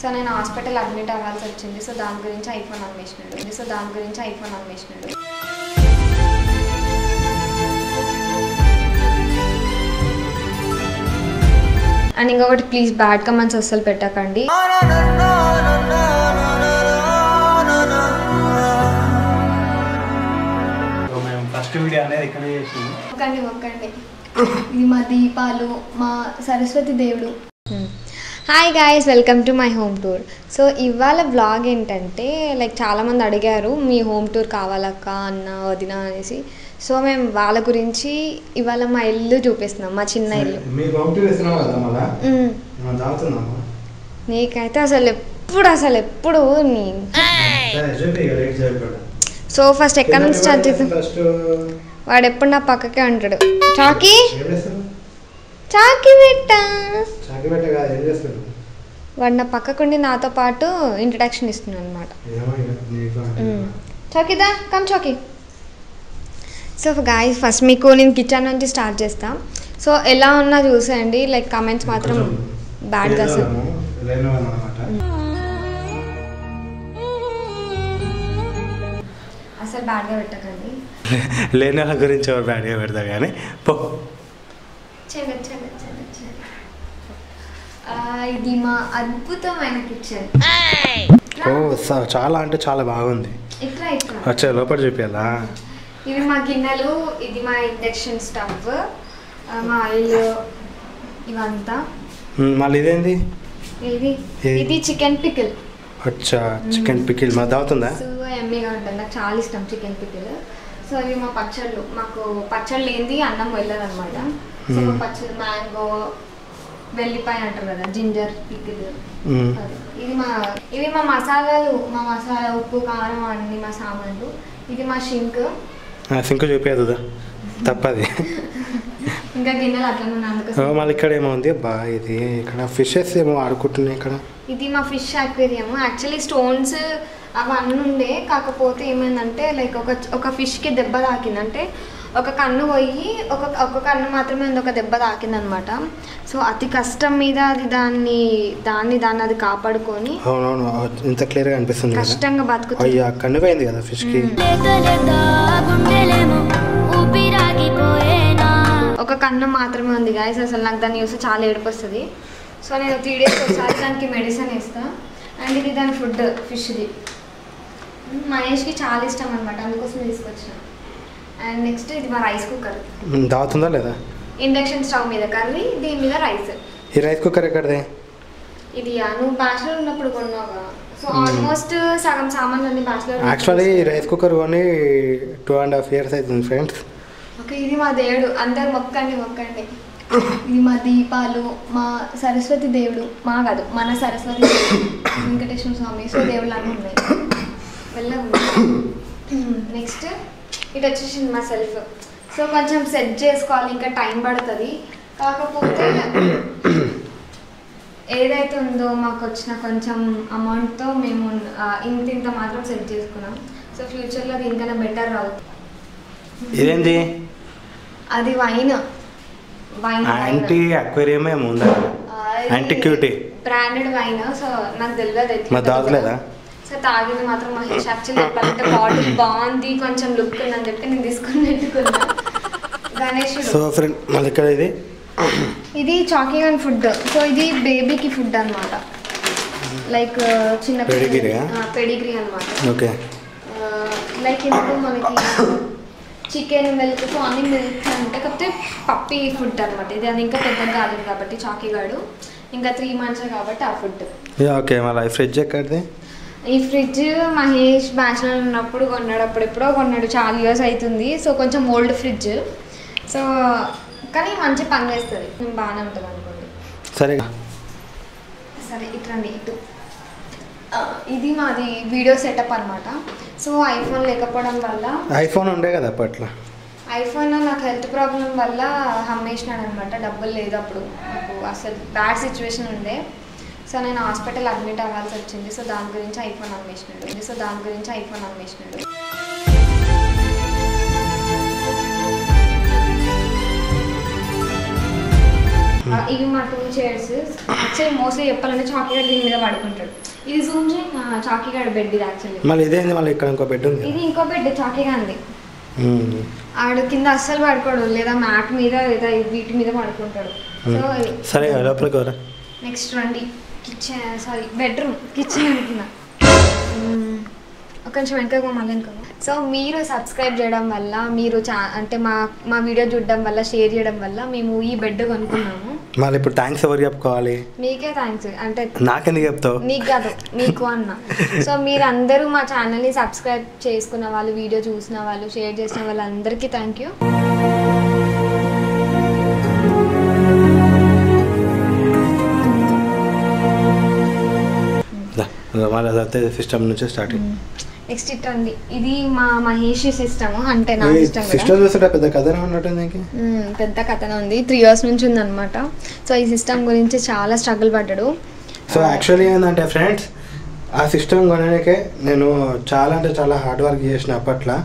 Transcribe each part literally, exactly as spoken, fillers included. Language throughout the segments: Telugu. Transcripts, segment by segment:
So, I was in hospital admit, so దాని గురించి ఐఫోన్ అమ్మేసినాడు సో దాని గురించి ఐఫోన్ అమ్మేసినాడు అండ్ ఇంకొకటి ప్లీజ్ బ్యాడ్ కమెంట్స్ అస్సలు పెట్టకండి. ఒక్కండి ఒక్కండి ఇది మా దీపాలు, మా సరస్వతి దేవుడు. Hi guys, welcome to my home tour. So ఇవాళ వ్లాగ్ ఏంటంటే, లైక్ చాలామంది అడిగారు మీ హోమ్ టూర్ కావాలక్క అన్న వదిన అనేసి. సో మేము వాళ్ళ గురించి ఇవాళ మా ఇల్లు చూపిస్తున్నాం, మా చిన్న ఇల్లు. నీకైతే అసలు ఎప్పుడు అసలు ఎప్పుడు నీ సో ఫస్ట్ ఎక్కడ నుంచి స్టార్ట్ చేస్తాం? వాడు ఎప్పుడు నా పక్కకే అంటాడు, చాకీ చాకి బెట్ట చాకి బెట్ట గా ఏం చేస్తాడు వాడు నా పక్కకుండి నాతో పాటు ఇంట్రడక్షన్ ఇస్తున్నాడు అన్నమాట. చాకిదా కమ్ చాకి. సో గాయస్ ఫస్ట్ మీకు నేను కిచెన్ నుంచి స్టార్ట్ చేస్తాం. సో ఎలా ఉన్నా చూసేయండి, లైక్ కామెంట్స్ మాత్రం బ్యాడ్ గా సార్. అసలు బ్యాడ్గా పెట్టకండి, లేని వాళ్ళ గురించి ఎవరు బ్యాడ్గా పెడతా కానీ పో. ఇది మా అద్భుతమైన కిచెన్. ఓ చాలా అంటే చాలా బాగుంది. వచ్చా లోపల చూపించాలా? ఇవి మా గిన్నెలు, ఇది మా ఇండక్షన్ స్టవ్, మా ఆయిల్ ఇవంతా. మళ్ళీ ఇదేంది? ఇది ఇది చికెన్ పికిల్. అచ్చా చికెన్ పికిల్ మా దావుతుందా? సో ఎమ్మీగా ఉంటుంది, నాకు చాలా ఇష్టం చికెన్ పికిల్. సో ఇవి మా పచ్చళ్ళు, మాకు పచ్చళ్ళు ఏంది అన్నం వెళ్ళదు అనమాట. సో పచ్చళ్ళు మ్యాంగో, వెల్లిపాయ అంటారు కదా జింజర్ పికిల్, ఇది మా ఇవి మా మసాలాలు, మా మసాలా ఉప్పు కారం అన్ని మా సామాన్లు. ఇది మా షింక్, షింక్ చూపేదా తప్పది. ఇంకా గిన్నెలు అట్లా మళ్ళీ ఇక్కడ ఏమో ఉంది బా, ఇది ఇక్కడ ఫిషెస్ ఏమో ఆడుకుంటున్నాయి ఇక్కడ. ఇది మా ఫిష్ అక్వేరియం. యాక్చువల్లీ స్టోన్స్ అవన్నీ ఉండే, కాకపోతే ఏమైందంటే లైక్ ఒక ఒక ఫిష్కి దెబ్బ తాకిందంటే ఒక కన్ను పోయి ఒక ఒక కన్ను మాత్రమే ఉంది, ఒక దెబ్బ తాకిందనమాట. సో అతి కష్టం మీద అది దాన్ని దాన్ని దాన్ని అది కాపాడుకొని కష్టంగా బతుకుతుంది కదా ఫిష్కి. ఒక కన్ను మాత్రమే ఉంది గాయస్, అసలు నాకు దాన్ని చూస్తే చాలా ఏడుపు వస్తుంది. సో నేను త్రీ డేస్ ఒకసారి దానికి మెడిసిన్ ఇస్తాను. అండ్ ఇది దాని ఫుడ్ ఫిష్ది, మహేష్కి చాలా ఇష్టం అనమాట, అందుకోసం తీసుకొచ్చిన. అండ్ నెక్స్ట్ ఇది మా రైస్ కుక్కర్. దావుతుందా లేదా? ఇండక్షన్ స్టవ్ మీద కర్రీ, దీని మీద రైస్. ఈ రైస్ కుక్కర్ ఎక్కడదే? ఇది నువ్వు బ్యాచ్లర్ ఉన్నప్పుడు కొన్నావుగా. సో ఆల్మోస్ట్ సగం సామాన్లు అన్ని బ్యాచ్లర్. యాక్చువల్లీ రైస్ కుక్కర్ కొని టూ అండ్ హాఫ్ ఇయర్స్ అవుతుంది ఫ్రెండ్స్. ఓకే ఇది మా దేవుడు, అందరు మొక్కండి మొక్కండి. ఇది మా దీపాలు, మా సరస్వతి దేవుడు, మా కాదు మన సరస్వతి వెంకటేశ్వర స్వామి. సో దేవుళ్ళు అన్నీ ఉన్నాయి వెళ్ళ. నెక్స్ట్ ఇటు వచ్చేసింది మా సెల్ఫ్. సో కొంచెం సెట్ చేసుకోవాలి, ఇంకా టైం పడుతుంది. కాకపోతే ఏదైతే ఉందో మాకు వచ్చిన కొంచెం అమౌంట్తో మేము ఇంత ఇంత మాత్రం సెట్ చేసుకున్నాం. సో ఫ్యూచర్లో అది ఇంకా బెటర్ అవుతుంది. అది వైన్ బ్రాండెడ్ వైన్. సో నాకు తెలియదు, సో తాగింది మాత్రం మహేష్. యాక్చువల్లీ చెప్పాలంటే బాటిల్ బాగుంది, కొంచెం లుక్ ఉందని చెప్పి నేను తీసుకుని పెట్టుకున్నా. గణేష్ ఇది చాకింగ్ అండ్ ఫుడ్. సో ఇది బేబీకి ఫుడ్ అనమాట, లైక్ చిన్న పెడిగ్రీ అనమాట. లైక్ ఇప్పుడు మనకి చికెన్ మిల్క్, సో అన్ని మిల్క్ అంటే కాకపోతే పప్పీ ఫుడ్ అనమాట. ఇది అది ఇంకా పెద్దగా కాలేదు కాబట్టి చాకీగాడు, ఇంకా త్రీ మంత్స్ కాబట్టి ఆ ఫుడ్. ఫ్రిడ్జ్ ఎక్కడిది? ఈ ఫ్రిడ్జ్ మహేష్ బ్యాచ్లర్ ఉన్నప్పుడు కొన్నాడు, అప్పుడెప్పుడో కొన్నాడు, చాలా ఇయర్స్ అవుతుంది. సో కొంచెం ఓల్డ్ ఫ్రిడ్జ్, సో కానీ మంచి పని చేస్తుంది, మేము బాగానే ఉంటుంది అనుకోండి. సరే సరే ఇట్లండి ఇటు. ఇది మాది వీడియో సెటప్ అనమాట. సో ఐఫోన్ లేకపోవడం వల్ల, ఐఫోన్ ఉండే కదా అప్పట్లో, ఐఫోన్ నాకు హెల్త్ ప్రాబ్లం వల్ల అమ్మేసినాడు అనమాట. డబ్బులు లేదు అప్పుడు నాకు, అసలు బ్యాడ్ సిచ్యువేషన్ ఉండే. సో నేను హాస్పిటల్ అడ్మిట్ అవ్వాల్సి వచ్చింది. సో దాని గురించి ఐఫోన్ అమ్మేసినాడు సో దాని గురించి ఐఫోన్ అమ్మేసినాడు ఇవి మాత్రం చైర్స్ యాక్చువల్లీ మోస్ట్లీ చెప్పాలంటే చాకీగాడు దీని మీద పడుకుంటాడు. ఇది జూమ్ చేయి చాకీగాడు బెడ్ ఇది యాక్చువల్లీ. మళ్ళీ ఇదేంది మళ్ళీ ఇక్కడ ఇంకో బెడ్ ఉంది. ఇది ఇంకో బెడ్ చాకీగా ఉంది. ఆడు కింద అస్సలు పడుకోడు లేదా మ్యాట్ మీద లేదా వీటి మీద పడుకుంటాడు. సో సరే లోపలికి రా. నెక్స్ట్ రండి కిచెన్ సారీ బెడ్రూమ్ కిచెన్ అనుకున్నా. ఒక నిమిషం వెనక మళ్ళీ అనుకో. సో మీరు సబ్స్క్రైబ్ చేయడం వల్ల మీరు చా అంటే మా మా వీడియో చూడడం వల్ల షేర్ చేయడం వల్ల మేము ఈ బెడ్ కొనుక్కున్నాము. మళ్ళీ ఇప్పుడు థ్యాంక్స్ ఎవరు చెప్పుకోవాలి? మీకే థ్యాంక్స్ అంటే నాకెందుకు చెప్తావు? నీకు కాదు మీకు అన్న. సో మీరు అందరూ మా ఛానల్ని సబ్స్క్రైబ్ చేసుకున్న వాళ్ళు వీడియో చూసిన వాళ్ళు షేర్ చేసిన వాళ్ళు అందరికీ థ్యాంక్ యూ. సిస్టమ్ నుంచి స్టార్టింగ్ నెక్స్ట్ ఇట్ అండి. ఇది మా మహేష్ సిస్టమ్ అంటే నా సిస్టమ్ సిస్టమ్ చూస్తుంటే పెద్ద కథనే ఉన్నట్టు దీనికి పెద్ద కథనే ఉంది. త్రీ ఇయర్స్ నుంచి ఉందన్నమాట. సో ఈ సిస్టమ్ గురించి చాలా స్ట్రగుల్ పడ్డాడు. సో యాక్చువల్లీ ఏంటంటే ఫ్రెండ్స్ ఆ సిస్టమ్ కొనడానికే నేను చాలా అంటే చాలా హార్డ్ వర్క్ చేసిన అప్పట్లో.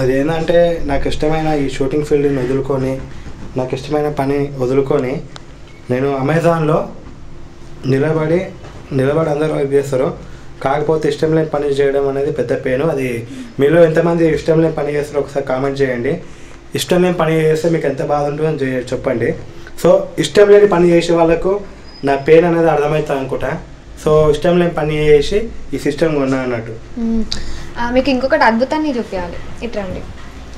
అదేంటంటే నాకు ఇష్టమైన ఈ షూటింగ్ ఫీల్డ్ని వదులుకొని నాకు ఇష్టమైన పని వదులుకొని నేను అమెజాన్లో నిలబడి నిలబడి అందరూ వర్క్ చేస్తారు. కాకపోతే ఇష్టం లేని పని చేయడం అనేది పెద్ద పెయిన్. అది మీలో ఎంతమంది ఇష్టం లేని పని చేస్తారో ఒకసారి కామెంట్ చేయండి. ఇష్టం లేని పని చేస్తే మీకు ఎంత బాధ ఉంటుందో చెప్పండి. సో ఇష్టం లేని పని చేసే వాళ్ళకు నా పెయిన్ అనేది అర్థమవుతుంది అనుకుంటా. సో ఇష్టం లేని పని చేసి ఈ సిస్టమ్ కొన్నా అన్నట్టు. మీకు ఇంకొకటి అద్భుతాన్ని చూపించాలి ఇట్రండి.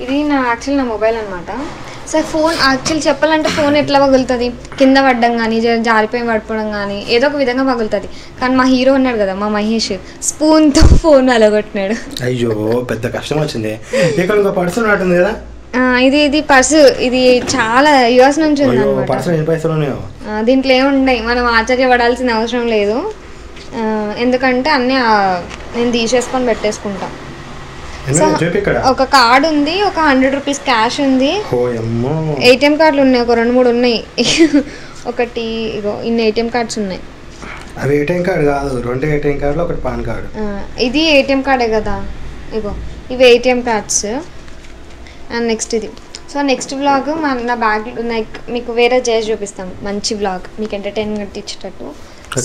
ఇది నా యాక్చువల్ నా మొబైల్ అనమాట. సో ఫోన్ యాక్చువల్ చెప్పాలంటే ఫోన్ ఎట్లా పగులుతుంది కింద పడ్డం కానీ జారిపోయి పడిపోవడం కానీ ఏదో ఒక విధంగా పగులుతుంది. కానీ మా హీరో ఉన్నాడు కదా మా మహేష్ స్పూన్తో ఫోన్ అలగొట్టినాడు. అయ్యో పెద్ద కష్టం వచ్చింది. కదా ఇది ఇది పర్సు ఇది చాలా ఇయర్స్ నుంచి ఉంది. దీంట్లో ఏమున్నాయి మనం ఆశ్చర్యపడాల్సిన అవసరం లేదు. ఎందుకంటే అన్నీ నేను తీసేసుకొని పెట్టేసుకుంటా. ఒక కార్డు ఉంది ఒక హండ్రెడ్ రూపీస్ క్యాష్ ఉంది ఏటీఎం కార్డులు ఉన్నాయి ఒక రెండు మూడు ఉన్నాయి ఒకటి ఇగో ఇన్ని ఏటీఎం కార్డ్స్ ఉన్నాయి. అవి ఏటీఎం కార్డు కాదు రెండు ఏటీఎం కార్డులు ఒకటి పాన్ కార్డు. ఇది ఏటీఎం కార్డే కదా ఇగో ఇవి ఏటీఎం కార్డ్స్. అండ్ నెక్స్ట్ ఇది. సో నెక్స్ట్ బ్లాగ్ మన నా బ్యాగ్ లైక్ మీకు వేరే చేసి చూపిస్తాం మంచి బ్లాగ్ మీకు ఎంటర్టైన్మెంట్ ఇచ్చేటట్టు.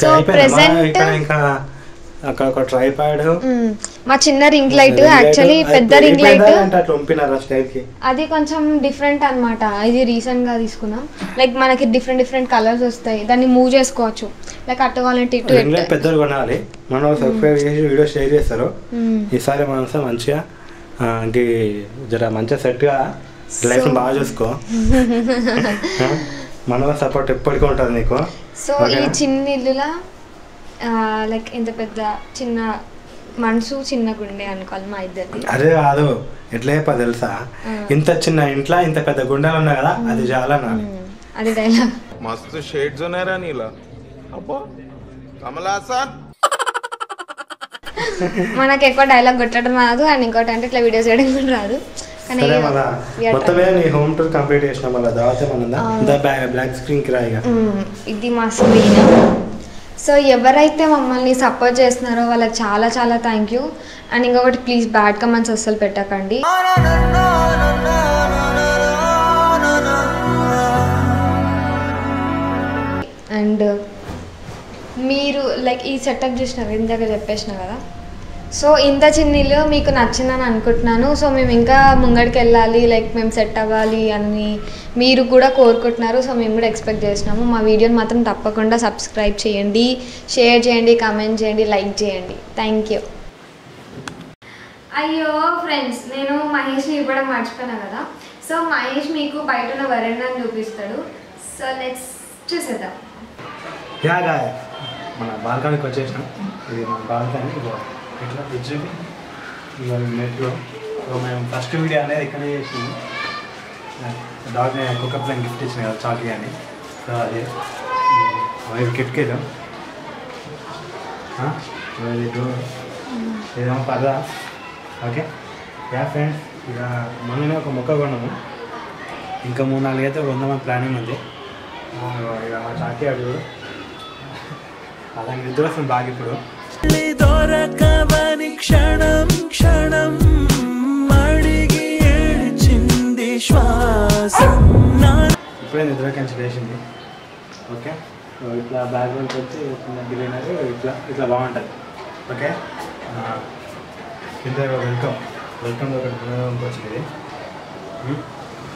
సో ప్రెసెంట్ మా చిన్న రింగ్ లైట్ యాక్చువల్లీ పెద్ద రింగ్ లైట్ అది కొంచెం డిఫరెంట్ అన్నమాట. ఇది రీసెంట్ గా తీసుకున్నాం. లైక్ మనకి డిఫరెంట్ డిఫరెంట్ కలర్స్ వస్తాయి దాన్ని మూవ్ చేసుకోవచ్చు. లైక్ అట్ట కావాలంటే పెద్దలు కొనాలి. మనం సబ్స్క్రైబ్ చేసి వీడియో షేర్ చేస్తారు. ఈసారి మనం మంచిగా జర మంచిగా సెట్ గా లైఫ్ బాగా చూసుకో. మన సపోర్ట్ ఎప్పటికీ ఉంటుంది నీకు. సో ఈ చిన్న ఇల్లులా లైక్ ఎంత పెద్ద చిన్న మనసు చిన్న గుండె అనుకోవాలి మా ఇద్దరు. అదే కాదు ఎట్లా చెప్పాలి తెలుసా ఇంత చిన్న ఇంట్లో ఇంత పెద్ద గుండెలు ఉన్నాయి కదా అది చాలా అది డైలాగ్. మస్తు షేడ్స్ ఉన్నారా నీలా అబ్బో కమలా సార్. మనకు ఎక్కువ డైలాగ్ కొట్టడం రాదు అండ్ ఇంకోటి అంటే ఇట్లా వీడియోస్ చేయడం కూడా రాదు. కానీ ఇది మా స్క్రీన్. సో ఎవరైతే మమ్మల్ని సపోర్ట్ చేస్తున్నారో వాళ్ళకి చాలా చాలా థ్యాంక్ యూ. అండ్ ఇంకొకటి ప్లీజ్ బ్యాడ్ కమెంట్స్ అస్సలు పెట్టకండి. అండ్ మీరు లైక్ ఈ సెటప్ చేసినారు ఇందాక చెప్పేసిన కదా. సో ఇంత చిన్న ఇల్లు మీకు నచ్చిందని అనుకుంటున్నాను. సో మేము ఇంకా ముంగడికి వెళ్ళాలి లైక్ మేము సెట్ అవ్వాలి అని మీరు కూడా కోరుకుంటున్నారు. సో మేము కూడా ఎక్స్పెక్ట్ చేసినాము. మా వీడియోని మాత్రం తప్పకుండా సబ్స్క్రైబ్ చేయండి షేర్ చేయండి కామెంట్ చేయండి లైక్ చేయండి. Thank you. అయ్యో ఫ్రెండ్స్ నేను మహేష్ని ఇవ్వడం మర్చిపోయాను కదా. సో మహేష్ మీకు బయట ఉన్న వరండాని చూపిస్తాడు. సో లెట్స్ చూసేద్దాం. మన బాల్కనీకి వచ్చేసాం. ఇది మన బాల్కనీ ఇట్లా తెచ్చి ఇవాళ నెట్లో మేము ఫస్ట్ వీడియో అనేది ఇక్కడే చేసింది. డాగ్ కుక్కప్లైన్ గిఫ్ట్ ఇచ్చింది కదా చాకీ అని. సో అదే అవి కిట్కేదాం ఏదేమో పర్దా ఓకే యా ఫ్రెండ్స్. ఇక మొన్ననే ఒక మొక్క కొన్నాము. ఇంకా మూడు నాలుగు అయితే కొందామని ప్లానింగ్ ఉంది. ఇక మా చాకీ అడుగు అలాగే నిద్ర వస్తుంది బాగా. ఇప్పుడు దొరకవని క్షణం క్షణం మడిగి ఏడ్చింది శ్వాస. ఇప్పుడే నిద్రకించి లేచింది. ఓకే. సో ఇట్లా బ్యాక్గ్రౌండ్ వచ్చి చిన్న గ్రీనరీ ఇట్లా ఇట్లా బాగుంటుంది. ఓకే, కింద వెల్కమ్ వెల్కమ్ వచ్చింది.